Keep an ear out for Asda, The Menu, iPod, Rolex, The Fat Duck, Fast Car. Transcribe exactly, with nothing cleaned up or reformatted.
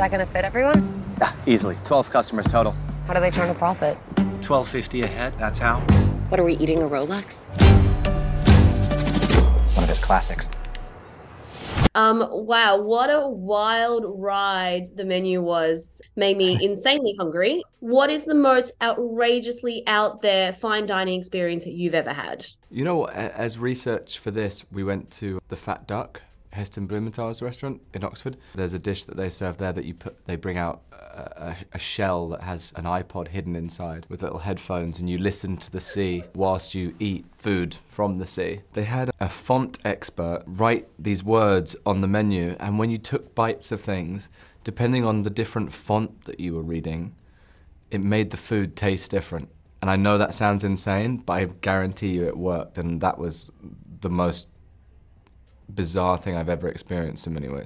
that gonna fit everyone? Ah, easily, twelve customers total. How do they turn a profit? twelve fifty a head, that's how. What, are we eating a Rolex? It's one of his classics. Um, wow, what a wild ride the menu was. Made me insanely hungry. What is the most outrageously out there fine dining experience that you've ever had? You know, as research for this, we went to The Fat Duck, Heston Blumenthal's restaurant in Oxford. There's a dish that they serve there that you put, they bring out a, a shell that has an iPod hidden inside with little headphones, and you listen to the sea whilst you eat food from the sea. They had a font expert write these words on the menu, and when you took bites of things, depending on the different font that you were reading, it made the food taste different. And I know that sounds insane, but I guarantee you it worked, and that was the most bizarre thing I've ever experienced in many ways.